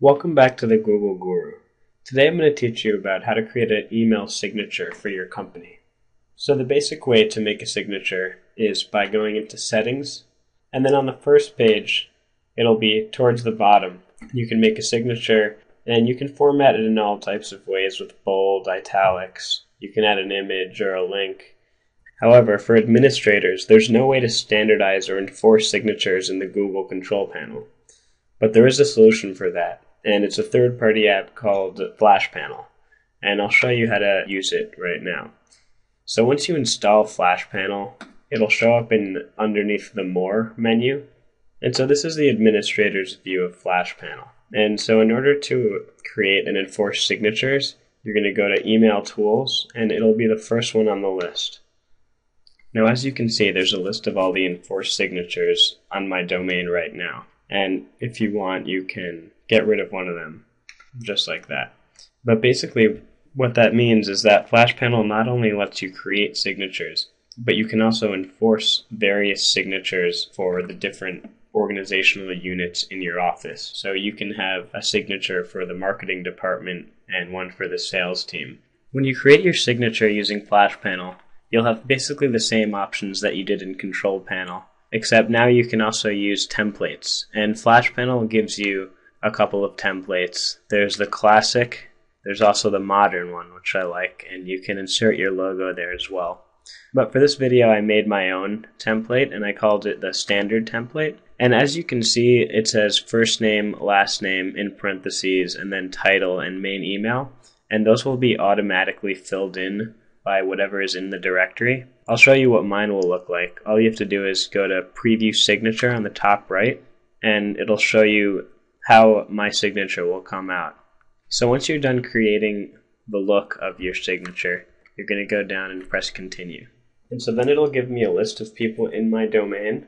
Welcome back to the Google Guru. Today I'm going to teach you about how to create an email signature for your company. So the basic way to make a signature is by going into Settings, and then on the first page it'll be towards the bottom. You can make a signature and you can format it in all types of ways with bold, italics, you can add an image or a link. However, for administrators there's no way to standardize or enforce signatures in the Google Control Panel. But there is a solution for that, and it's a third-party app called Flashpanel, and I'll show you how to use it right now. So once you install Flashpanel, it'll show up in underneath the More menu, and so this is the administrator's view of Flashpanel. And so in order to create and enforce signatures, you're going to go to Email Tools, and it'll be the first one on the list. Now, as you can see, there's a list of all the enforced signatures on my domain right now. And if you want, you can get rid of one of them, just like that. But basically, what that means is that Flashpanel not only lets you create signatures, but you can also enforce various signatures for the different organizational units in your office. So you can have a signature for the marketing department and one for the sales team. When you create your signature using Flashpanel, you'll have basically the same options that you did in Control Panel, except now you can also use templates, and Flashpanel gives you a couple of templates. There's the classic, there's also the modern one, which I like, and you can insert your logo there as well. But for this video I made my own template, and I called it the standard template. And as you can see, it says first name, last name, in parentheses, and then title and main email, and those will be automatically filled in by whatever is in the directory. I'll show you what mine will look like. All you have to do is go to Preview Signature on the top right, and it'll show you how my signature will come out. So once you're done creating the look of your signature, you're going to go down and press Continue. And so then it'll give me a list of people in my domain,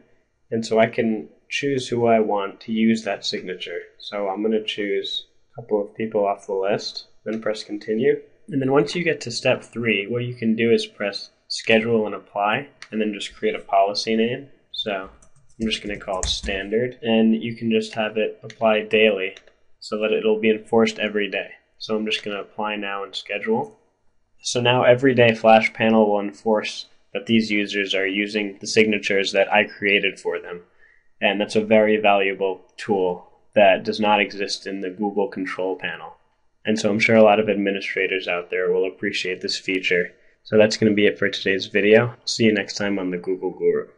and so I can choose who I want to use that signature. So I'm going to choose a couple of people off the list, then press Continue. And then once you get to step 3, what you can do is press Schedule and Apply, and then just create a policy name. So I'm just going to call it Standard, and you can just have it apply daily so that it'll be enforced every day. So I'm just going to apply now and schedule. So now every day Flashpanel will enforce that these users are using the signatures that I created for them. And that's a very valuable tool that does not exist in the Google Control Panel. And so I'm sure a lot of administrators out there will appreciate this feature. So that's going to be it for today's video. See you next time on the Google Guru.